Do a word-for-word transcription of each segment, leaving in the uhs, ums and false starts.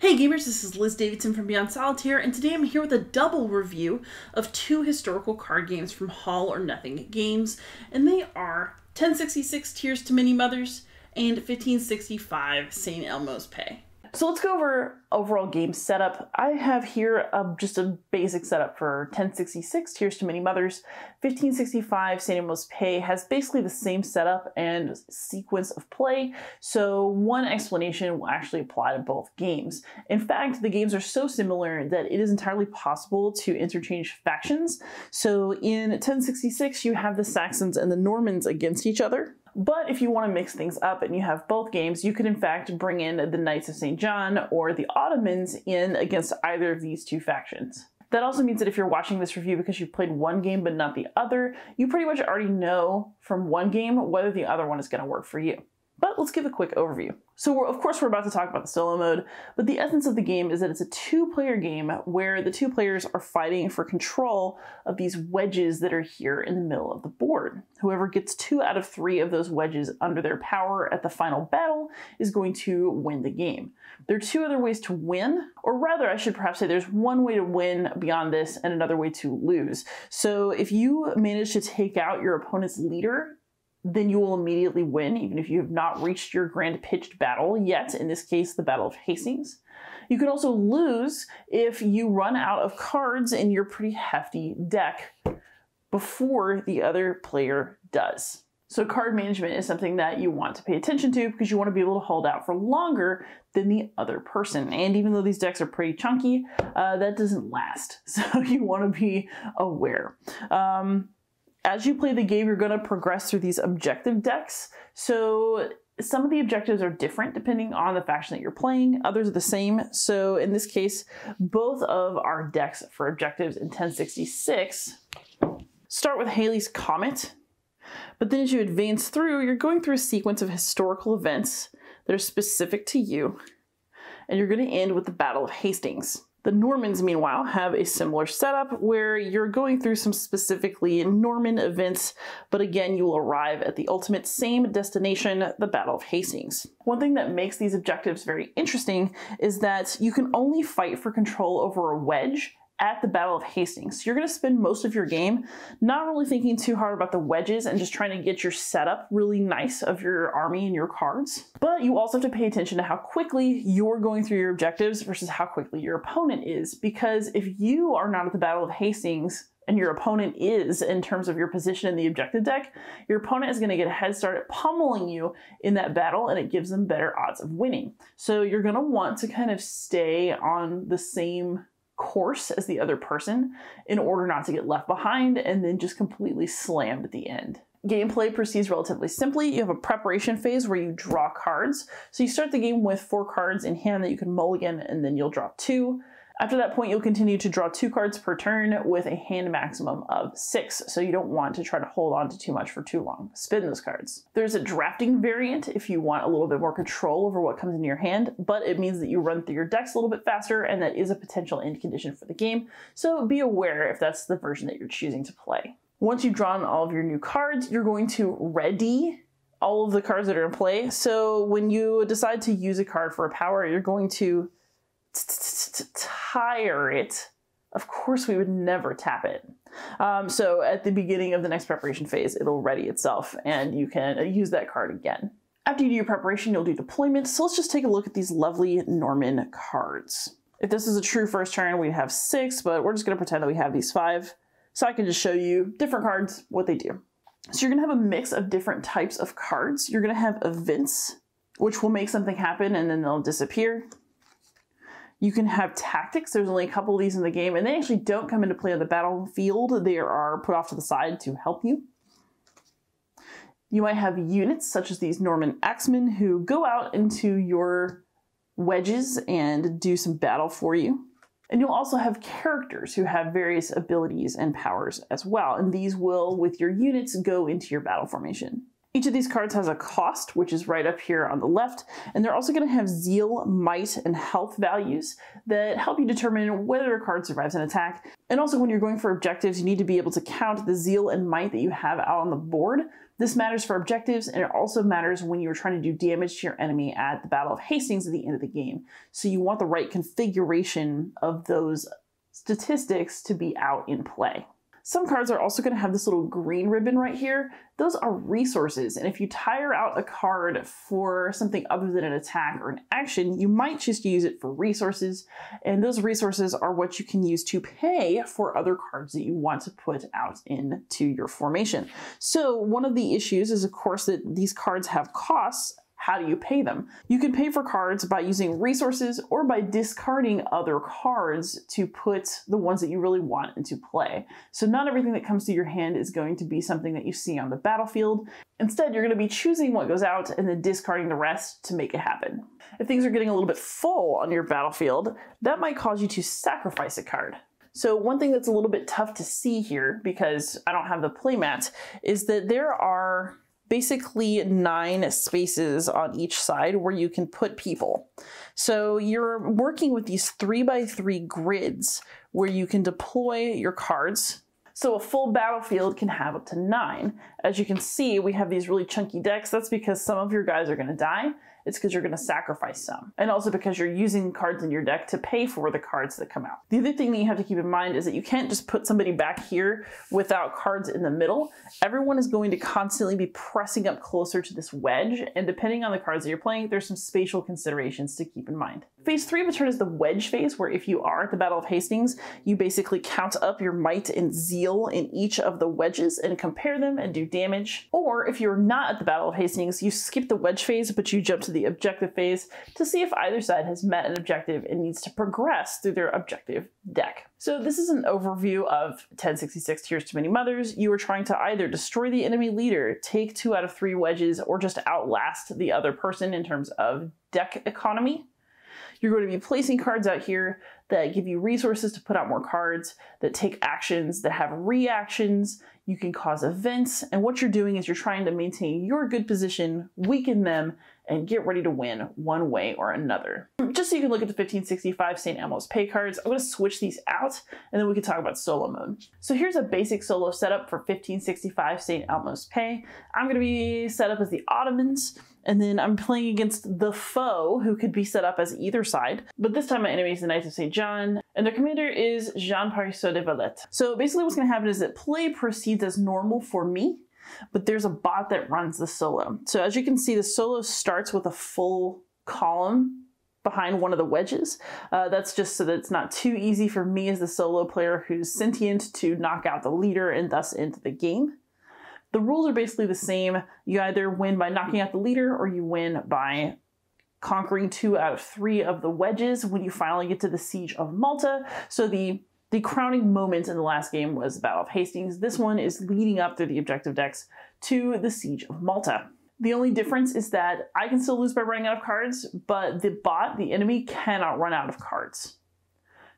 Hey gamers, this is Liz Davidson from Beyond Solitaire, and today I'm here with a double review of two historical card games from Hall or Nothing Games, and they are ten sixty-six Tears to Many Mothers and fifteen sixty-five Saint Elmo's Pay. So let's go over overall game setup. I have here um, just a basic setup for ten sixty-six, Tears to Many Mothers. fifteen sixty-five, Saint Elmo's Pay has basically the same setup and sequence of play, so one explanation will actually apply to both games. In fact, the games are so similar that it is entirely possible to interchange factions. So in ten sixty-six, you have the Saxons and the Normans against each other. But if you want to mix things up and you have both games, you could in fact bring in the Knights of Saint John or the Ottomans in against either of these two factions. That also means that if you're watching this review because you've played one game but not the other, you pretty much already know from one game whether the other one is going to work for you. But let's give a quick overview. So we're, of course we're about to talk about the solo mode, but the essence of the game is that it's a two-player game where the two players are fighting for control of these wedges that are here in the middle of the board. Whoever gets two out of three of those wedges under their power at the final battle is going to win the game. There are two other ways to win, or rather I should perhaps say there's one way to win beyond this and another way to lose. So if you manage to take out your opponent's leader, then you will immediately win, even if you have not reached your grand pitched battle yet, in this case, the Battle of Hastings. You can also lose if you run out of cards in your pretty hefty deck before the other player does. So card management is something that you want to pay attention to because you want to be able to hold out for longer than the other person. And even though these decks are pretty chunky, uh, that doesn't last. So you want to be aware. Um, As you play the game, you're going to progress through these objective decks. So some of the objectives are different depending on the faction that you're playing. Others are the same. So in this case, both of our decks for objectives in ten sixty-six start with Halley's Comet. But then as you advance through, you're going through a sequence of historical events that are specific to you. And you're going to end with the Battle of Hastings. The Normans, meanwhile, have a similar setup where you're going through some specifically Norman events, but again, you will arrive at the ultimate same destination, the Battle of Hastings. One thing that makes these objectives very interesting is that you can only fight for control over a wedge at the Battle of Hastings. So you're going to spend most of your game not really thinking too hard about the wedges and just trying to get your setup really nice of your army and your cards. But you also have to pay attention to how quickly you're going through your objectives versus how quickly your opponent is, because if you are not at the Battle of Hastings and your opponent is in terms of your position in the objective deck, your opponent is going to get a head start at pummeling you in that battle, and it gives them better odds of winning. So you're going to want to kind of stay on the same course as the other person in order not to get left behind and then just completely slammed at the end. Gameplay proceeds relatively simply. You have a preparation phase where you draw cards. So you start the game with four cards in hand that you can mulligan, and then you'll draw two. After that point, you'll continue to draw two cards per turn with a hand maximum of six, so you don't want to try to hold on to too much for too long. Spin those cards. There's a drafting variant if you want a little bit more control over what comes into your hand, but it means that you run through your decks a little bit faster, and that is a potential end condition for the game, so be aware if that's the version that you're choosing to play. Once you've drawn all of your new cards, you're going to ready all of the cards that are in play. So when you decide to use a card for a power, you're going to tire it. Of course we would never tap it. Um, so at the beginning of the next preparation phase, it'll ready itself and you can use that card again. After you do your preparation, you'll do deployment. So let's just take a look at these lovely Norman cards. If this is a true first turn, we have six, but we're just going to pretend that we have these five. So I can just show you different cards, what they do. So you're going to have a mix of different types of cards. You're going to have events, which will make something happen and then they'll disappear. You can have tactics. There's only a couple of these in the game, and they actually don't come into play on the battlefield. They are put off to the side to help you. You might have units, such as these Norman axemen, who go out into your wedges and do some battle for you. And you'll also have characters who have various abilities and powers as well, and these will, with your units, go into your battle formation. Each of these cards has a cost, which is right up here on the left, and they're also going to have zeal, might, and health values that help you determine whether a card survives an attack. And also when you're going for objectives, you need to be able to count the zeal and might that you have out on the board This matters for objectives, and it also matters when you're trying to do damage to your enemy at the Battle of Hastings at the end of the game. So you want the right configuration of those statistics to be out in play. Some cards are also going to have this little green ribbon right here. Those are resources, and if you tire out a card for something other than an attack or an action, you might just use it for resources, and those resources are what you can use to pay for other cards that you want to put out into your formation. So one of the issues is, of course, that these cards have costs. How do you pay them? You can pay for cards by using resources or by discarding other cards to put the ones that you really want into play. So not everything that comes to your hand is going to be something that you see on the battlefield. Instead, you're going to be choosing what goes out and then discarding the rest to make it happen. If things are getting a little bit full on your battlefield, that might cause you to sacrifice a card. So one thing that's a little bit tough to see here, because I don't have the playmat, is that there are basically nine spaces on each side where you can put people. So you're working with these three by three grids where you can deploy your cards. So a full battlefield can have up to nine. As you can see, we have these really chunky decks. That's because some of your guys are gonna die. It's because you're gonna sacrifice some. And also because you're using cards in your deck to pay for the cards that come out. The other thing that you have to keep in mind is that you can't just put somebody back here without cards in the middle. Everyone is going to constantly be pressing up closer to this wedge, and depending on the cards that you're playing, there's some spatial considerations to keep in mind. Phase three of a turn is the wedge phase, where if you are at the Battle of Hastings, you basically count up your might and zeal in each of the wedges and compare them and do damage. Or if you're not at the Battle of Hastings, you skip the wedge phase, but you jump to the objective phase to see if either side has met an objective and needs to progress through their objective deck. So this is an overview of ten sixty-six Tears to Many Mothers. You are trying to either destroy the enemy leader, take two out of three wedges, or just outlast the other person in terms of deck economy. You're going to be placing cards out here that give you resources to put out more cards, that take actions, that have reactions. You can cause events, and what you're doing is you're trying to maintain your good position, weaken them, and get ready to win one way or another. Just so you can look at the fifteen sixty-five Saint Elmo's Pay cards, I'm going to switch these out, and then we can talk about solo mode. So here's a basic solo setup for fifteen sixty-five Saint Elmo's Pay. I'm going to be set up as the Ottomans, and then I'm playing against the foe, who could be set up as either side. But this time my enemy is the Knights of Saint John, and their commander is Jean-Parisot de Valette. So basically what's going to happen is that play proceeds as normal for me, but there's a bot that runs the solo. So as you can see, the solo starts with a full column behind one of the wedges. Uh, that's just so that it's not too easy for me as the solo player who's sentient to knock out the leader and thus into the game. The rules are basically the same. You either win by knocking out the leader, or you win by conquering two out of three of the wedges when you finally get to the Siege of Malta. So the The crowning moment in the last game was the Battle of Hastings. This one is leading up through the objective decks to the Siege of Malta. The only difference is that I can still lose by running out of cards, but the bot, the enemy, cannot run out of cards.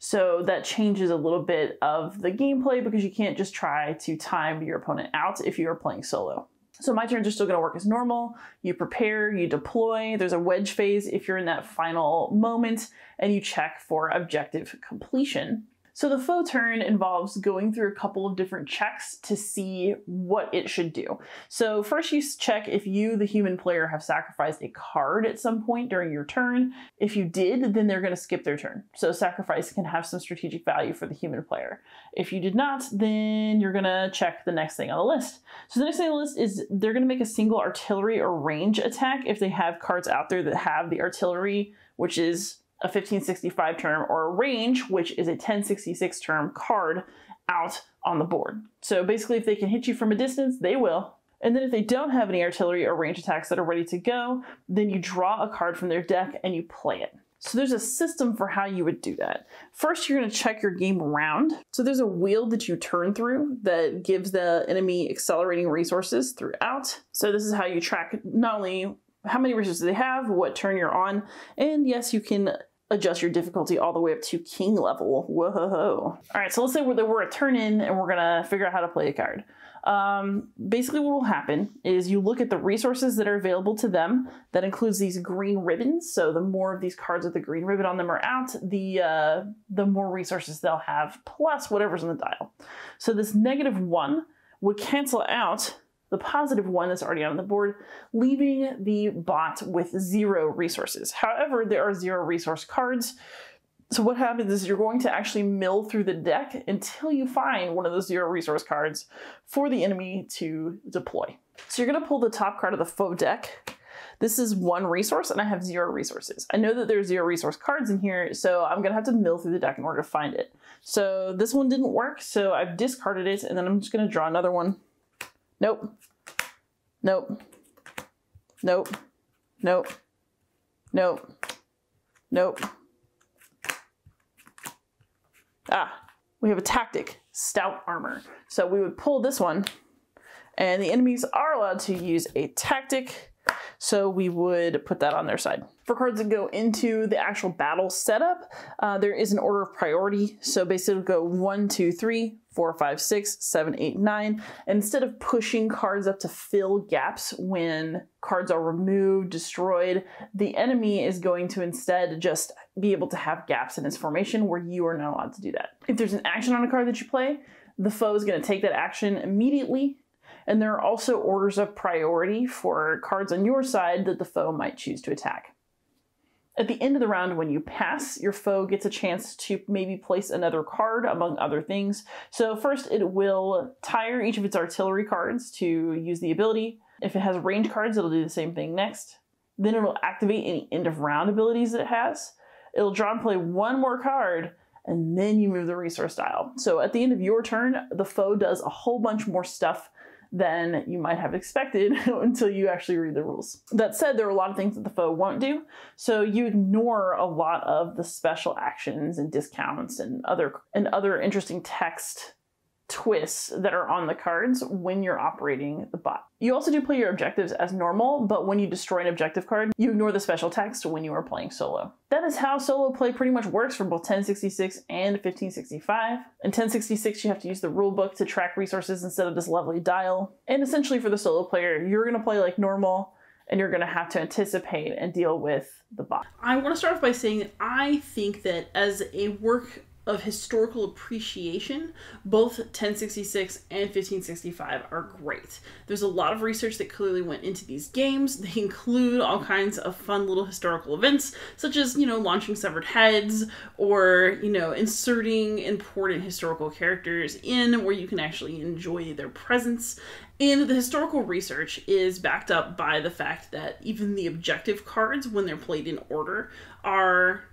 So that changes a little bit of the gameplay, because you can't just try to time your opponent out if you are playing solo. So my turns are still going to work as normal. You prepare, you deploy, there's a wedge phase if you're in that final moment, and you check for objective completion. So the foe turn involves going through a couple of different checks to see what it should do. So first you check if you, the human player, have sacrificed a card at some point during your turn. If you did, then they're going to skip their turn. So sacrifice can have some strategic value for the human player. If you did not, then you're going to check the next thing on the list. So the next thing on the list is they're going to make a single artillery or range attack if they have cards out there that have the artillery, which is a fifteen sixty-five term, or a range, which is a ten sixty-six term card out on the board. So basically if they can hit you from a distance, they will. And then if they don't have any artillery or range attacks that are ready to go, then you draw a card from their deck and you play it. So there's a system for how you would do that. First, you're going to check your game round. So there's a wheel that you turn through that gives the enemy accelerating resources throughout. So this is how you track not only how many resources they have, what turn you're on, and yes, you can adjust your difficulty all the way up to king level. Whoa. All right, so let's say we're, we're a turn in and we're gonna figure out how to play a card. Um, basically what will happen is you look at the resources that are available to them. That includes these green ribbons. So the more of these cards with the green ribbon on them are out, the, uh, the more resources they'll have, plus whatever's on the dial. So this negative one would cancel out the positive one that's already on the board, leaving the bot with zero resources. However, there are zero resource cards. So what happens is you're going to actually mill through the deck until you find one of those zero resource cards for the enemy to deploy. So you're going to pull the top card of the foe deck. This is one resource and I have zero resources. I know that there's zero resource cards in here, so I'm going to have to mill through the deck in order to find it. So this one didn't work, so I've discarded it, and then I'm just going to draw another one. Nope. Nope. Nope. Nope. Nope. Nope. Ah, we have a tactic, stout armor. So we would pull this one, and the enemies are allowed to use a tactic, so we would put that on their side. For cards that go into the actual battle setup, uh, there is an order of priority. So basically go one, two, three, four, five, six, seven, eight, nine. And instead of pushing cards up to fill gaps when cards are removed, destroyed, the enemy is going to instead just be able to have gaps in its formation where you are not allowed to do that. If there's an action on a card that you play, the foe is going to take that action immediately. And there are also orders of priority for cards on your side that the foe might choose to attack. At the end of the round, when you pass, your foe gets a chance to maybe place another card among other things. So first it will tire each of its artillery cards to use the ability. If it has range cards, it'll do the same thing next. Then it'll activate any end of round abilities it has. It'll draw and play one more card, and then you move the resource dial. So at the end of your turn, the foe does a whole bunch more stuff than you might have expected until you actually read the rules. That said, there are a lot of things that the foe won't do, so you ignore a lot of the special actions and discounts and other and other interesting text twists that are on the cards when you're operating the bot. You also do play your objectives as normal, but when you destroy an objective card, you ignore the special text when you are playing solo. That is how solo play pretty much works for both ten sixty-six and fifteen sixty-five. In ten sixty-six, you have to use the rule book to track resources instead of this lovely dial. And essentially for the solo player, you're going to play like normal, and you're going to have to anticipate and deal with the bot. I want to start off by saying that I think that as a work of historical appreciation, both ten sixty-six and fifteen sixty-five are great. There's a lot of research that clearly went into these games. They include all kinds of fun little historical events, such as, you know, launching severed heads, or, you know, inserting important historical characters in where you can actually enjoy their presence. And the historical research is backed up by the fact that even the objective cards, when they're played in order, are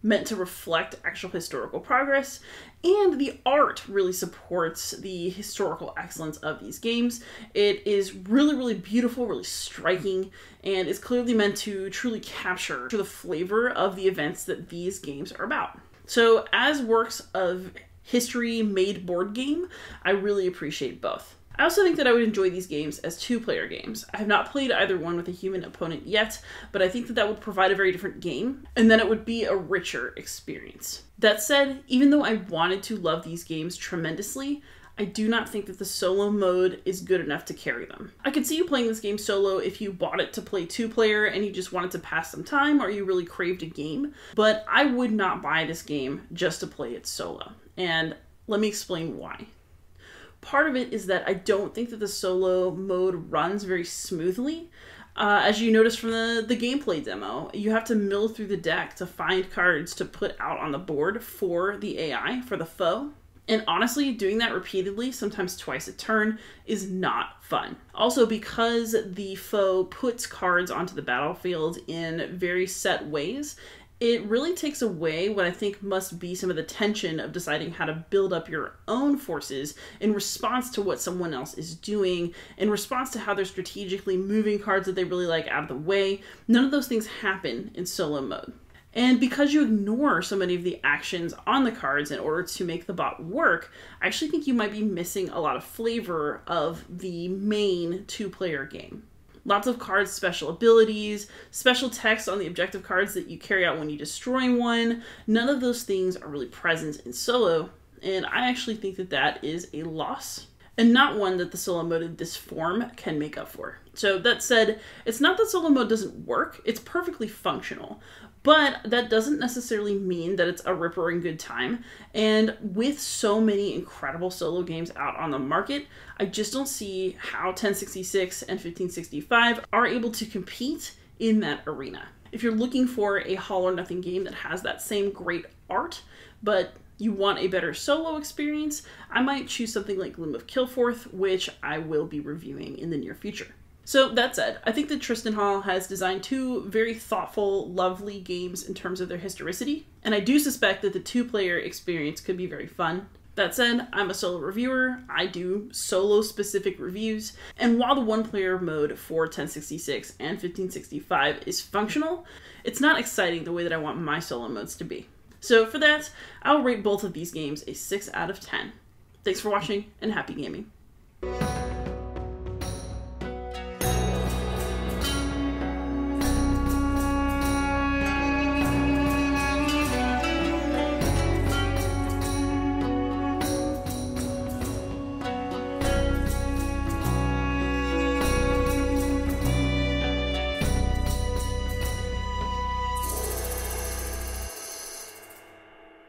meant to reflect actual historical progress, and the art really supports the historical excellence of these games. It is really, really beautiful, really striking, and is clearly meant to truly capture the flavor of the events that these games are about. So as works of history made board game, I really appreciate both. I also think that I would enjoy these games as two-player games. I have not played either one with a human opponent yet, but I think that that would provide a very different game, and then it would be a richer experience. That said, even though I wanted to love these games tremendously, I do not think that the solo mode is good enough to carry them. I could see you playing this game solo if you bought it to play two-player and you just wanted to pass some time, or you really craved a game, but I would not buy this game just to play it solo, and let me explain why. Part of it is that I don't think that the solo mode runs very smoothly. Uh, as you notice from the, the gameplay demo, you have to mill through the deck to find cards to put out on the board for the A I, for the foe. And honestly, doing that repeatedly, sometimes twice a turn, is not fun. Also, because the foe puts cards onto the battlefield in very set ways, it really takes away what I think must be some of the tension of deciding how to build up your own forces in response to what someone else is doing, in response to how they're strategically moving cards that they really like out of the way. None of those things happen in solo mode. And because you ignore so many of the actions on the cards in order to make the bot work, I actually think you might be missing a lot of flavor of the main two-player game. Lots of cards, special abilities, special text on the objective cards that you carry out when you destroy one. None of those things are really present in solo, and I actually think that that is a loss, and not one that the solo mode in this form can make up for. So that said, it's not that solo mode doesn't work, it's perfectly functional, But that doesn't necessarily mean that it's a ripper and good time. And with so many incredible solo games out on the market, I just don't see how ten sixty-six and fifteen sixty-five are able to compete in that arena. If you're looking for a Hall or Nothing game that has that same great art, but you want a better solo experience, I might choose something like Gloom of Killforth, which I will be reviewing in the near future. So that said, I think that Tristan Hall has designed two very thoughtful, lovely games in terms of their historicity, and I do suspect that the two-player experience could be very fun. That said, I'm a solo reviewer, I do solo-specific reviews, and while the one-player mode for ten sixty-six and fifteen sixty-five is functional, it's not exciting the way that I want my solo modes to be. So for that, I'll rate both of these games a six out of ten. Thanks for watching, and happy gaming.